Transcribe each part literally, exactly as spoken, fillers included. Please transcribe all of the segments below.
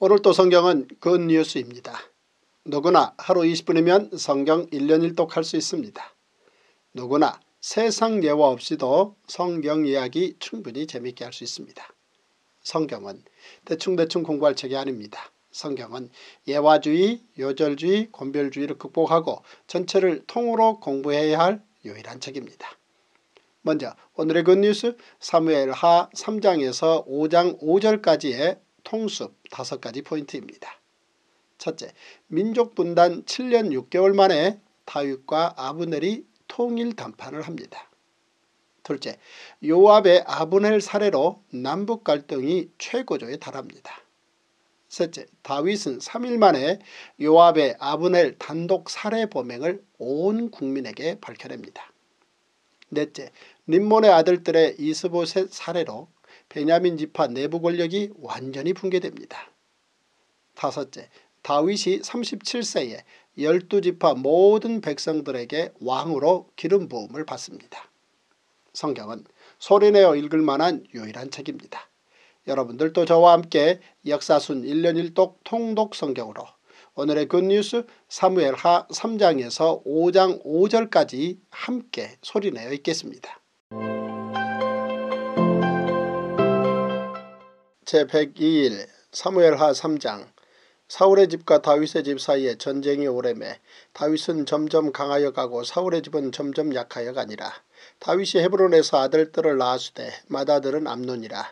오늘도 성경은 굿뉴스입니다. 누구나 하루 이십 분이면 성경 일 년 일 독 할 수 있습니다. 누구나 세상 예화 없이도 성경 이야기 충분히 재미있게 할 수 있습니다. 성경은 대충대충 공부할 책이 아닙니다. 성경은 예화주의, 요절주의, 곤별주의를 극복하고 전체를 통으로 공부해야 할 유일한 책입니다. 먼저 오늘의 굿뉴스 사무엘하 삼 장에서 오 장 오 절까지의 통숲 다섯 가지 포인트입니다. 첫째, 민족분단 칠 년 육 개월 만에 다윗과 아브넬이 통일 담판을 합니다. 둘째, 요압의 아브넬 사례로 남북 갈등이 최고조에 달합니다. 셋째, 다윗은 삼 일 만에 요압의 아브넬 단독 살해 범행을 온 국민에게 밝혀냅니다. 넷째, 림몬의 아들들의 이스보셋 사례로 베냐민 지파 내부 권력이 완전히 붕괴됩니다. 다섯째, 다윗이 삼십칠 세에 열두 지파 모든 백성들에게 왕으로 기름 부음을 받습니다. 성경은 소리내어 읽을 만한 유일한 책입니다. 여러분들도 저와 함께 역사순 일 년 일 독 통독 성경으로 오늘의 굿뉴스 사무엘하 삼 장에서 오 장 오 절까지 함께 소리내어 읽겠습니다. 제백이 일 사무엘하 삼 장. 사울의 집과 다윗의 집 사이에 전쟁이 오래매 다윗은 점점 강하여 가고 사울의 집은 점점 약하여 가니라. 다윗이 헤브론에서 아들들을 낳았으되 맏아들은 암논이라.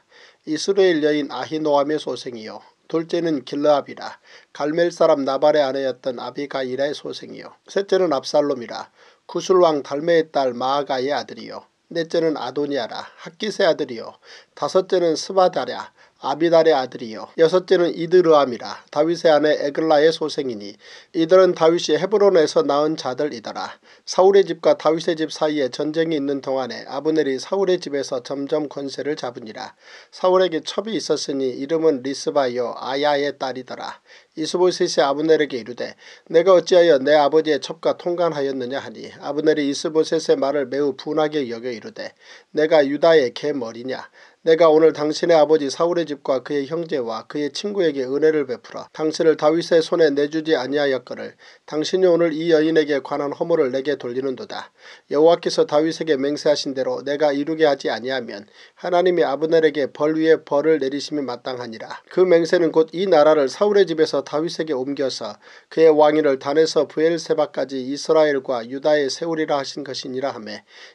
이스라엘 여인 아히노암의 소생이요 둘째는 길르압이라. 갈멜 사람 나발의 아내였던 아비가일의 소생이요 셋째는 압살롬이라. 구술왕 달메의 딸 마아가의 아들이요 넷째는 아도니아라. 학깃의 아들이요 다섯째는 스바다랴 아비달의 아들이요 여섯째는 이드르암이라. 다윗의 아내 에글라의 소생이니 이들은 다윗이 헤브론에서 낳은 자들이더라. 사울의 집과 다윗의 집 사이에 전쟁이 있는 동안에 아브넬이 사울의 집에서 점점 권세를 잡으니라. 사울에게 첩이 있었으니 이름은 리스바요 아야의 딸이더라. 이스보셋이 아브넬에게 이르되 내가 어찌하여 내 아버지의 첩과 통간하였느냐 하니 아브넬이 이스보셋의 말을 매우 분하게 여겨 이르되 내가 유다의 개머리냐. 내가 오늘 당신의 아버지 사울의 집과 그의 형제와 그의 친구에게 은혜를 베풀어 당신을 다윗의 손에 내주지 아니하였거늘 당신이 오늘 이 여인에게 관한 허물을 내게 돌리는도다. 여호와께서 다윗에게 맹세하신 대로 내가 이루게 하지 아니하면 하나님이 아브넬에게 벌 위에 벌을 내리심이 마땅하니라. 그 맹세는 곧 이 나라를 사울의 집에서 다윗에게 옮겨서 그의 왕위를 단에서 브엘세바까지 이스라엘과 유다에 세우리라 하신 것이니라 하며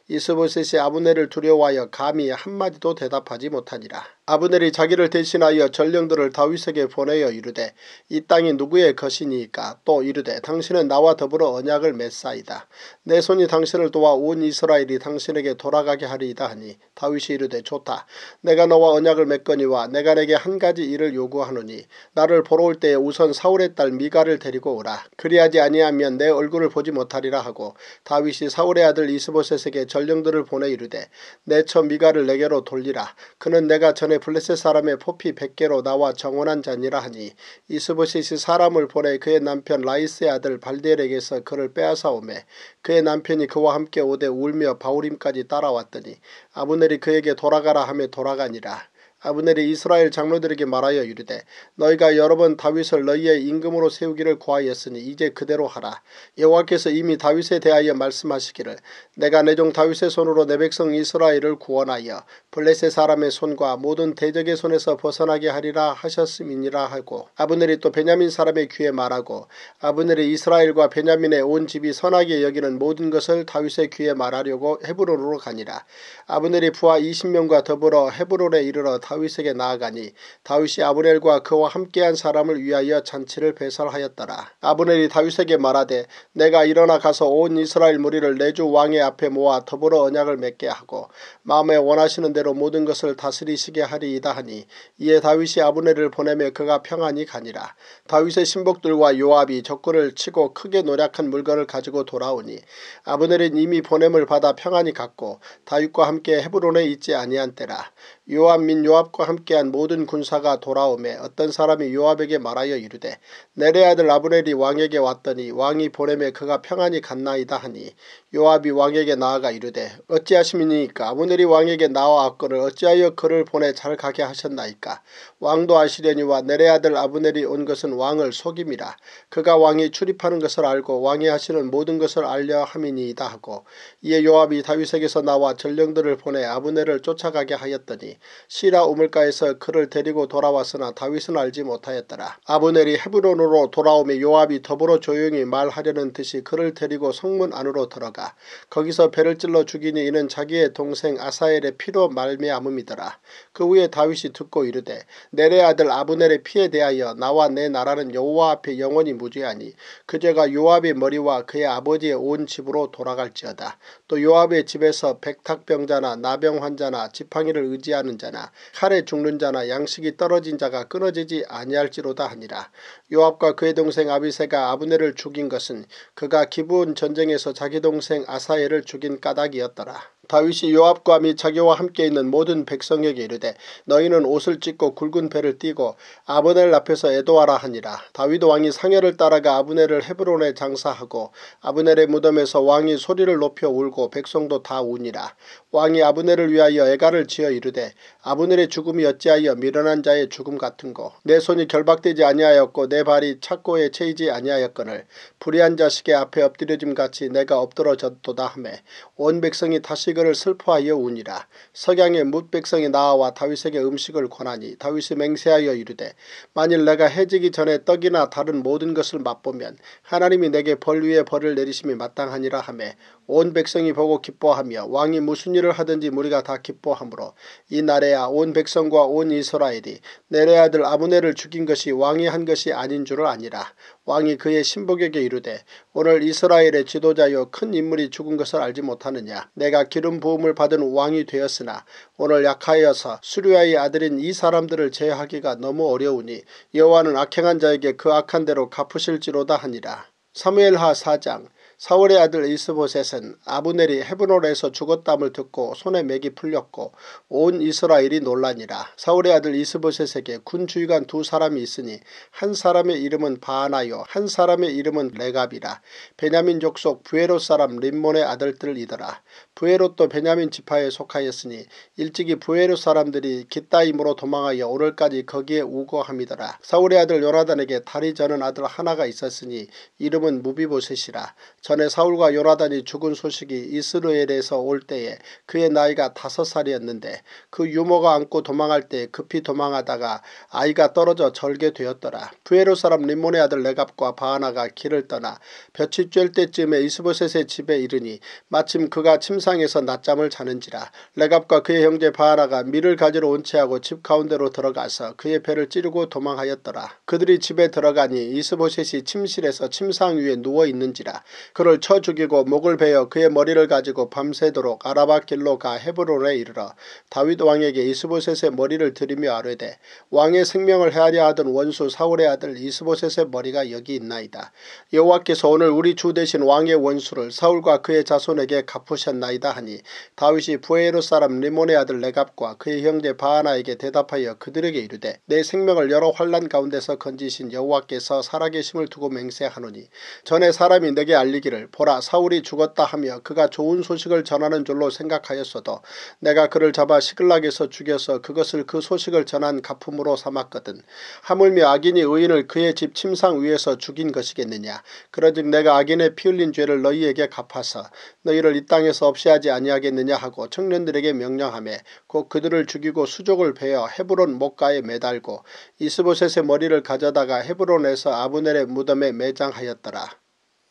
이스보셋이 아브넬을 두려워하여 감히 한마디도 대답하지 못하니라. 아브넬이 자기를 대신하여 전령들을 다윗에게 보내어 이르되 이 땅이 누구의 것이니까 또 이르되 당신은 나와 더불어 언약을 맺사이다. 내 손이 당신을 도와 온 이스라엘이 당신에게 돌아가게 하리이다 하니 다윗이 이르되 좋다. 내가 너와 언약을 맺거니와 내가 내게 한 가지 일을 요구하노니 나를 보러 올 때에 우선 사울의 딸 미가를 데리고 오라. 그리하지 아니하면 내 얼굴을 보지 못하리라 하고 다윗이 사울의 아들 이스보셋에게 전령들을 보내 이르되 내 첩 미가를 내게로 돌리라. 그는 내가 전에 블레셋 사람의 포피 백 개로 나와 정원한 자니라 하니 이스보셋이 사람을 보내 그의 남편 라이스의 아들 발델에게서 그를 빼앗아 오매 그의 남편이 그와 함께 오되 울며 바울임까지 따라왔더니 아브넬이 그에게 돌아가라 하며 돌아가니라. 아브넬이 이스라엘 장로들에게 말하여 이르되 너희가 여러 번 다윗을 너희의 임금으로 세우기를 고하였으니 이제 그대로 하라. 여호와께서 이미 다윗에 대하여 말씀하시기를 내가 내 종 다윗의 손으로 내 백성 이스라엘을 구원하여 블레셋 사람의 손과 모든 대적의 손에서 벗어나게 하리라 하셨음이니라 하고 아브넬이 또 베냐민 사람의 귀에 말하고 아브넬이 이스라엘과 베냐민의 온 집이 선하게 여기는 모든 것을 다윗의 귀에 말하려고 헤브론으로 가니라. 아브넬이 부하 이십 명과 더불어 헤브론에 이르러 다윗에게 나아가니 다윗이 아브넬과 그와 함께한 사람을 위하여 잔치를 배설하였더라. 아브넬이 다윗에게 말하되 내가 일어나 가서 온 이스라엘 무리를 내 주 왕의 앞에 모아 더불어 언약을 맺게 하고 마음에 원하시는 대로 모든 것을 다스리시게 하리이다 하니 이에 다윗이 아브넬을 보내며 그가 평안히 가니라. 다윗의 신복들과 요압이 적군을 치고 크게 노략한 물건을 가지고 돌아오니 아브넬은 이미 보냄을 받아 평안히 갔고 다윗과 함께 헤브론에 있지 아니한 때라. 요압 및 요압과 함께한 모든 군사가 돌아오매 어떤 사람이 요압에게 말하여 이르되 내레 아들 아브넬이 왕에게 왔더니 왕이 보내매 그가 평안히 갔나이다 하니 요압이 왕에게 나아가 이르되 어찌하심이니까 아브넬이 왕에게 나와 악거를 어찌하여 그를 보내 잘 가게 하셨나이까 왕도 아시려니와 내레 아들 아브넬이 온 것은 왕을 속임이라 그가 왕이 출입하는 것을 알고 왕이 하시는 모든 것을 알려 함이니이다 하고 이에 요압이 다윗에게서 나와 전령들을 보내 아브넬을 쫓아가게 하였더니 시라 우물가에서 그를 데리고 돌아왔으나 다윗은 알지 못하였더라. 아브넬이 헤브론으로 돌아오며 요압이 더불어 조용히 말하려는 듯이 그를 데리고 성문 안으로 들어가 거기서 배를 찔러 죽이니 이는 자기의 동생 아사엘의 피로 말미암음이더라. 그 후에 다윗이 듣고 이르되 넬의 아들 아브넬의 피에 대하여 나와 내 나라는 여호와 앞에 영원히 무죄하니 그 죄가 요압의 머리와 그의 아버지의 온 집으로 돌아갈지어다. 또 요압의 집에서 백탁병자나 나병 환자나 지팡이를 의지하는 자나 칼에 죽는 자나 양식이 떨어진 자가 끊어지지 아니할지로다 하니라. 요압과 그의 동생 아비새가 아브넬을 죽인 것은 그가 기브온 전쟁에서 자기 동생 아사엘을 죽인 까닭이었더라. 다윗이 요압과 및 자기와 함께 있는 모든 백성에게 이르되 너희는 옷을 찢고 굵은 배를 띠고 아브넬 앞에서 애도하라 하니라. 다윗 왕이 상여를 따라가 아브넬을 헤브론에 장사하고 아브넬의 무덤에서 왕이 소리를 높여 울고 백성도 다 우니라. 왕이 아브넬을 위하여 애가를 지어 이르되 아브넬의 죽음이 어찌하여 미련한 자의 죽음 같은고 내 손이 결박되지 아니하였고 내 발이 착고에 채이지 아니하였거늘 불의한 자식의 앞에 엎드려짐 같이 내가 엎드러졌도다 하며 온 백성이 다시 그를 슬퍼하여 우니라. 석양의 뭇 백성이 나와 다윗에게 음식을 권하니 다윗이 맹세하여 이르되 만일 내가 해지기 전에 떡이나 다른 모든 것을 맛보면 하나님이 내게 벌 위에 벌을 내리심이 마땅하니라 하며 온 백성이 보고 기뻐하며 왕이 무슨 일을 하든지 무리가 다 기뻐하므로 이 날에야 온 백성과 온 이스라엘이 넬의 아들 아브넬을 죽인 것이 왕이 한 것이 아닌 줄을 아니라. 왕이 그의 신복에게 이르되 오늘 이스라엘의 지도자여 큰 인물이 죽은 것을 알지 못하느냐. 내가 기름 부음을 받은 왕이 되었으나 오늘 약하여서 수류아의 아들인 이 사람들을 제하기가 너무 어려우니 여호와는 악행한 자에게 그 악한 대로 갚으실지로다 하니라. 사무엘하 사 장. 사울의 아들 이스보셋은 아브넬이 헤브론에서 죽었담을 듣고 손에 맥이 풀렸고 온 이스라엘이 놀라니라. 사울의 아들 이스보셋에게 군 주의관 두 사람이 있으니 한 사람의 이름은 바하나요 한 사람의 이름은 레갑이라. 베냐민 족속 부에롯 사람 림몬의 아들들이더라. 부에롯도 베냐민 지파에 속하였으니 일찍이 부에롯 사람들이 깃다임으로 도망하여 오늘까지 거기에 우거함이더라. 사울의 아들 요나단에게 다리 저는 아들 하나가 있었으니 이름은 무비보셋이라. 전에 사울과 요나단이 죽은 소식이 이스라엘에서 올 때에 그의 나이가 다섯 살이었는데 그 유모가 안고 도망할 때 급히 도망하다가 아이가 떨어져 절개되었더라. 부에롯 사람 림몬의 아들 레갑과 바하나가 길을 떠나 볕이 쬐을 때쯤에 이스보셋의 집에 이르니 마침 그가 침상에서 낮잠을 자는지라. 레갑과 그의 형제 바하나가 밀을 가지러 온 채하고 집 가운데로 들어가서 그의 배를 찌르고 도망하였더라. 그들이 집에 들어가니 이스보셋이 침실에서 침상 위에 누워 있는지라. 그를 쳐 죽이고 목을 베어 그의 머리를 가지고 밤새도록 아라바 길로 가 헤브론에 이르러 다윗 왕에게 이스보셋의 머리를 들이며 아뢰되 왕의 생명을 헤아려 하던 원수 사울의 아들 이스보셋의 머리가 여기 있나이다. 여호와께서 오늘 우리 주 대신 왕의 원수를 사울과 그의 자손에게 갚으셨나이다 하니 다윗이 부에롯 사람 리몬의 아들 레갑과 그의 형제 바하나에게 대답하여 그들에게 이르되 내 생명을 여러 환난 가운데서 건지신 여호와께서 살아계심을 두고 맹세하노니 전에 사람이 내게 알리 기를 보라 사울이 죽었다 하며 그가 좋은 소식을 전하는 줄로 생각하였어도 내가 그를 잡아 시글락에서 죽여서 그것을 그 소식을 전한 갚음으로 삼았거든. 하물며 악인이 의인을 그의 집 침상 위에서 죽인 것이겠느냐. 그러즉 내가 악인의 피 흘린 죄를 너희에게 갚아서 너희를 이 땅에서 없이 하지 아니하겠느냐 하고 청년들에게 명령하며 곧 그들을 죽이고 수족을 베어 헤브론 목가에 매달고 이스보셋의 머리를 가져다가 헤브론에서 아브넬의 무덤에 매장하였더라.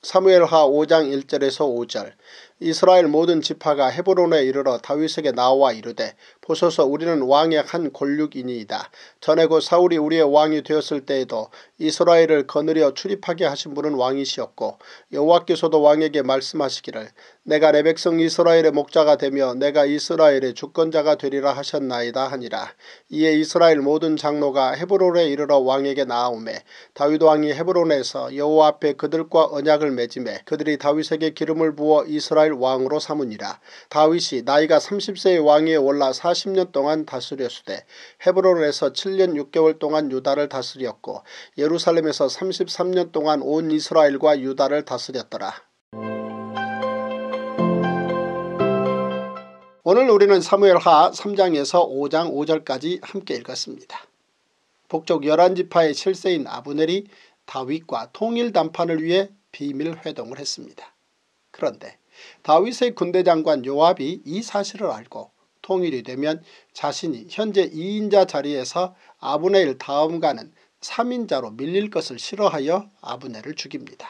사무엘하 오 장 일 절에서 오 절. 이스라엘 모든 지파가 헤브론에 이르러 다윗에게 나와 이르되 보소서 우리는 왕의 한 권륙이니이다. 전에 곧 사울이 우리의 왕이 되었을 때에도 이스라엘을 거느려 출입하게 하신 분은 왕이시었고 여호와께서도 왕에게 말씀하시기를 내가 내 백성 이스라엘의 목자가 되며 내가 이스라엘의 주권자가 되리라 하셨나이다 하니라. 이에 이스라엘 모든 장로가 헤브론에 이르러 왕에게 나아오매 다윗 왕이 헤브론에서 여호와 앞에 그들과 언약을 맺음에 그들이 다윗에게 기름을 부어 이스라엘 이스라엘 왕으로 삼으니라. 다윗이 나이가 삼십 세의 왕위에 올라 사십 년 동안 다스렸으되 헤브론에서 칠 년 육 개월 동안 유다를 다스렸고 예루살렘에서 삼십삼 년 동안 온 이스라엘과 유다를 다스렸더라. 오늘 우리는 사무엘하 삼 장에서 오 장 오 절까지 함께 읽었습니다. 북쪽 열한 지파의 실세인 아브넬이 다윗과 통일 담판을 위해 비밀 회동을 했습니다. 그런데 다윗의 군대장관 요압이 이 사실을 알고 통일이 되면 자신이 현재 이 인자 자리에서 아브넬 다음가는 삼 인자로 밀릴 것을 싫어하여 아브넬을 죽입니다.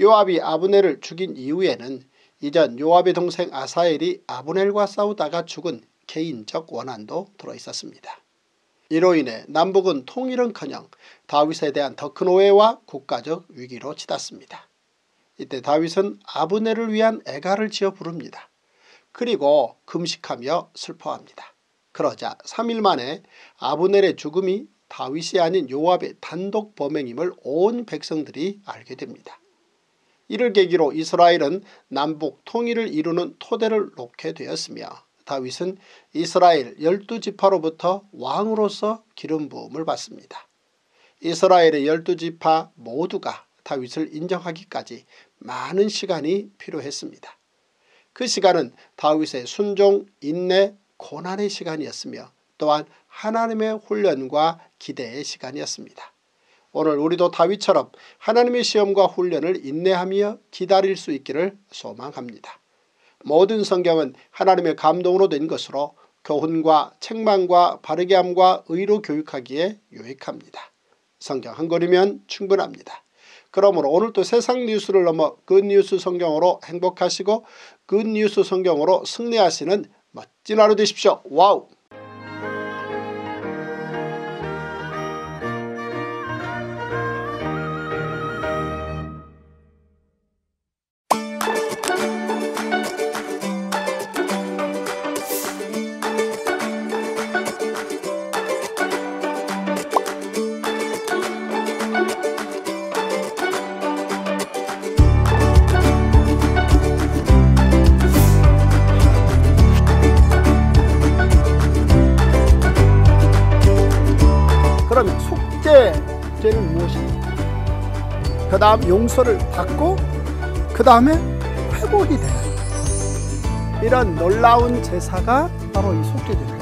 요압이 아브넬을 죽인 이후에는 이전 요압의 동생 아사엘이 아브넬과 싸우다가 죽은 개인적 원한도 들어있었습니다. 이로 인해 남북은 통일은커녕 다윗에 대한 더 큰 오해와 국가적 위기로 치닫습니다. 이때 다윗은 아브넬을 위한 애가를 지어 부릅니다. 그리고 금식하며 슬퍼합니다. 그러자 삼 일 만에 아브넬의 죽음이 다윗이 아닌 요압의 단독 범행임을 온 백성들이 알게 됩니다. 이를 계기로 이스라엘은 남북 통일을 이루는 토대를 놓게 되었으며 다윗은 이스라엘 열두 지파로부터 왕으로서 기름부음을 받습니다. 이스라엘의 열두 지파 모두가 다윗을 인정하기까지 많은 시간이 필요했습니다. 그 시간은 다윗의 순종, 인내, 고난의 시간이었으며 또한 하나님의 훈련과 기대의 시간이었습니다. 오늘 우리도 다윗처럼 하나님의 시험과 훈련을 인내하며 기다릴 수 있기를 소망합니다. 모든 성경은 하나님의 감동으로 된 것으로 교훈과 책망과 바르게함과 의로 교육하기에 유익합니다. 성경 한 권이면 충분합니다. 그러므로 오늘도 세상 뉴스를 넘어 굿뉴스 성경으로 행복하시고 굿뉴스 성경으로 승리하시는 멋진 하루 되십시오. 와우! 그 다음 용서를 받고 그 다음에 회복이 되는 이런 놀라운 제사가 바로 이 속죄제입니다.